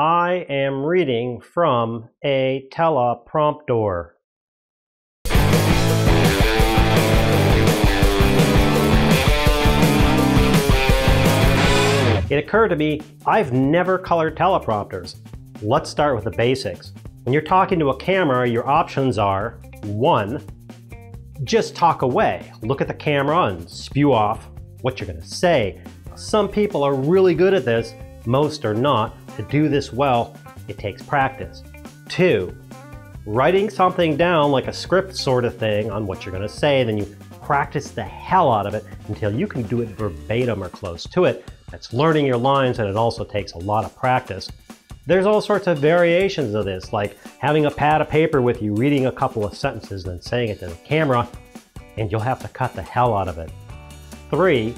I am reading from a teleprompter. It occurred to me, I've never colored teleprompters. Let's start with the basics. When you're talking to a camera, your options are, 1, just talk away. Look at the camera and spew off what you're going to say. Some people are really good at this, most are not. To do this well, it takes practice. 2, writing something down like a script sort of thing on what you're going to say, then you practice the hell out of it until you can do it verbatim or close to it. That's learning your lines, and it also takes a lot of practice. There's all sorts of variations of this, like having a pad of paper with you, reading a couple of sentences, then saying it to the camera, and you'll have to cut the hell out of it. 3,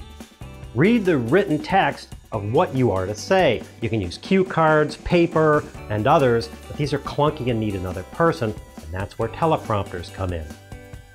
read the written text of what you are to say. You can use cue cards, paper, and others, but these are clunky and need another person, and that's where teleprompters come in.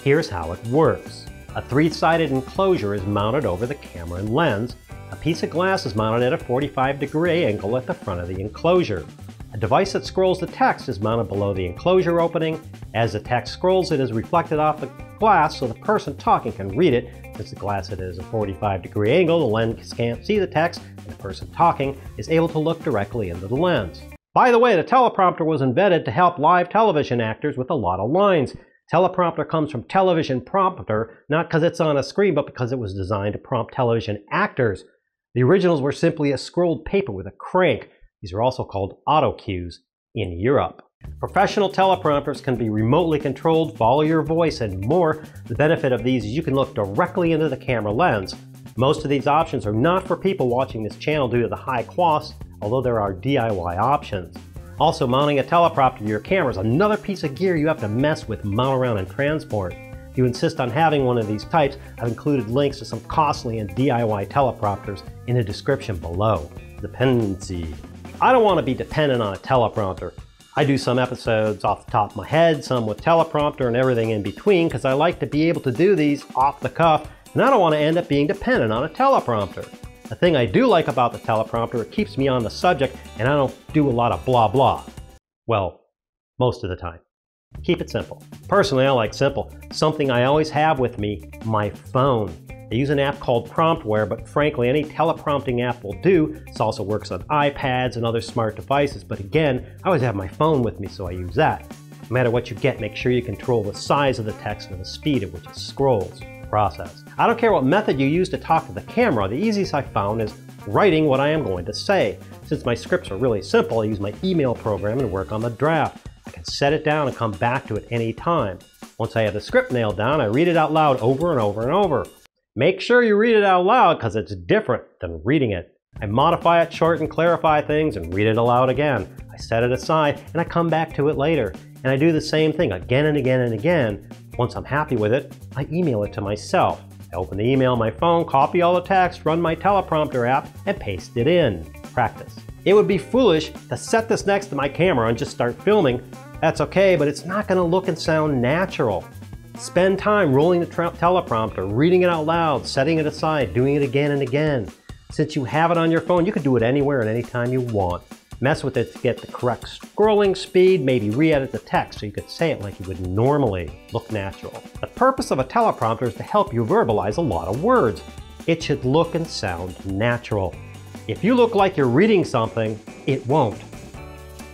Here's how it works. A 3-sided enclosure is mounted over the camera and lens. A piece of glass is mounted at a 45-degree angle at the front of the enclosure. A device that scrolls the text is mounted below the enclosure opening. As the text scrolls, it is reflected off the glass so the person talking can read it. Since the glass is at a 45-degree angle, the lens can't see the text, and the person talking is able to look directly into the lens. By the way, the teleprompter was invented to help live television actors with a lot of lines. Teleprompter comes from television prompter, not because it's on a screen, but because it was designed to prompt television actors. The originals were simply a scrolled paper with a crank. These are also called auto cues in Europe. Professional teleprompters can be remotely controlled, follow your voice, and more. The benefit of these is you can look directly into the camera lens. Most of these options are not for people watching this channel due to the high cost, although there are DIY options. Also, mounting a teleprompter to your camera is another piece of gear you have to mess with, mount around, and transport. If you insist on having one of these types, I've included links to some costly and DIY teleprompters in the description below. Dependency. I don't want to be dependent on a teleprompter. I do some episodes off the top of my head, some with teleprompter and everything in between, because I like to be able to do these off the cuff, and I don't want to end up being dependent on a teleprompter. The thing I do like about the teleprompter, it keeps me on the subject, and I don't do a lot of blah blah. Well, most of the time. Keep it simple. Personally, I like simple. Something I always have with me, my phone. I use an app called Promptware, but frankly, any teleprompting app will do. This also works on iPads and other smart devices, but again, I always have my phone with me, so I use that. No matter what you get, make sure you control the size of the text and the speed at which it scrolls. Process. I don't care what method you use to talk to the camera. The easiest I found is writing what I am going to say. Since my scripts are really simple, I use my email program and work on the draft. I can set it down and come back to it any time. Once I have the script nailed down, I read it out loud over and over and over. Make sure you read it out loud because it's different than reading it. I modify it, shorten, clarify things, and read it aloud again. I set it aside and I come back to it later. And I do the same thing again and again and again. Once I'm happy with it, I email it to myself. I open the email on my phone, copy all the text, run my teleprompter app, and paste it in. Practice. It would be foolish to set this next to my camera and just start filming. That's okay, but it's not going to look and sound natural. Spend time rolling the teleprompter, reading it out loud, setting it aside, doing it again and again. Since you have it on your phone, you can do it anywhere and anytime you want. Mess with it to get the correct scrolling speed, maybe re-edit the text so you could say it like you would normally, look natural. The purpose of a teleprompter is to help you verbalize a lot of words. It should look and sound natural. If you look like you're reading something, it won't.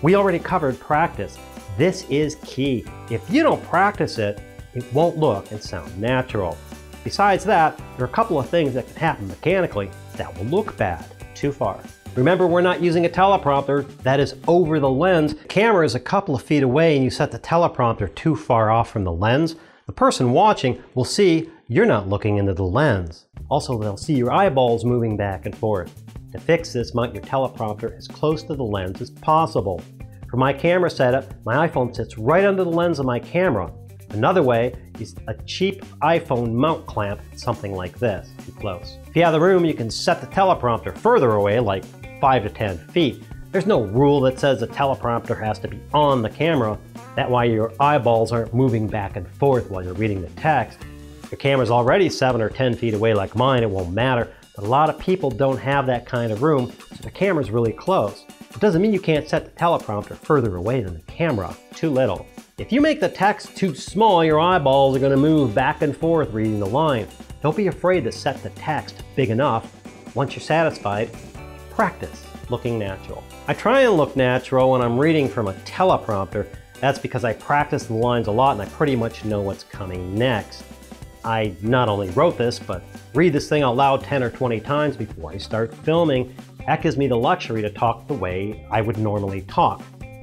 We already covered practice. This is key. If you don't practice it, it won't look and sound natural. Besides that, there are a couple of things that can happen mechanically that will look bad too far. Remember, we're not using a teleprompter that is over the lens. The camera is a couple of feet away and you set the teleprompter too far off from the lens. The person watching will see you're not looking into the lens. Also, they'll see your eyeballs moving back and forth. To fix this, mount your teleprompter as close to the lens as possible. For my camera setup, my iPhone sits right under the lens of my camera. Another way is a cheap iPhone mount clamp, something like this, too close. If you have the room, you can set the teleprompter further away, like 5 to 10 feet. There's no rule that says the teleprompter has to be on the camera. That way your eyeballs aren't moving back and forth while you're reading the text. If your camera's already 7 or 10 feet away like mine, it won't matter. But a lot of people don't have that kind of room, so the camera's really close. It doesn't mean you can't set the teleprompter further away than the camera, too little. If you make the text too small, your eyeballs are going to move back and forth reading the line. Don't be afraid to set the text big enough. Once you're satisfied, practice looking natural. I try and look natural when I'm reading from a teleprompter. That's because I practice the lines a lot and I pretty much know what's coming next. I not only wrote this, but read this thing out loud 10 or 20 times before I start filming. That gives me the luxury to talk the way I would normally talk.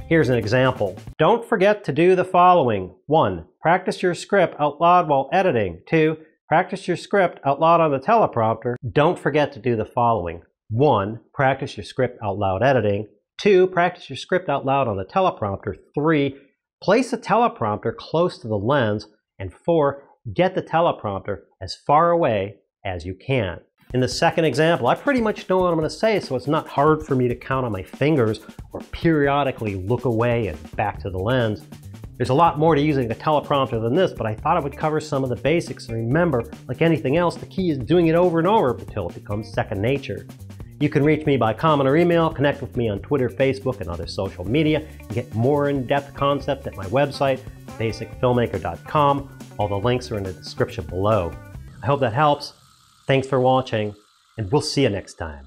Here's an example. Don't forget to do the following. 1. Practice your script out loud while editing. 2. Practice your script out loud on the teleprompter. Don't forget to do the following. 1. Practice your script out loud editing. 2. Practice your script out loud on the teleprompter. 3. Place the teleprompter close to the lens. And 4. Get the teleprompter as far away as you can. In the second example, I pretty much know what I'm going to say, so it's not hard for me to count on my fingers or periodically look away and back to the lens. There's a lot more to using a teleprompter than this, but I thought I would cover some of the basics. And remember, like anything else, the key is doing it over and over until it becomes second nature. You can reach me by comment or email, connect with me on Twitter, Facebook, and other social media, and get more in-depth concepts at my website, basicfilmmaker.com. All the links are in the description below. I hope that helps. Thanks for watching, and we'll see you next time.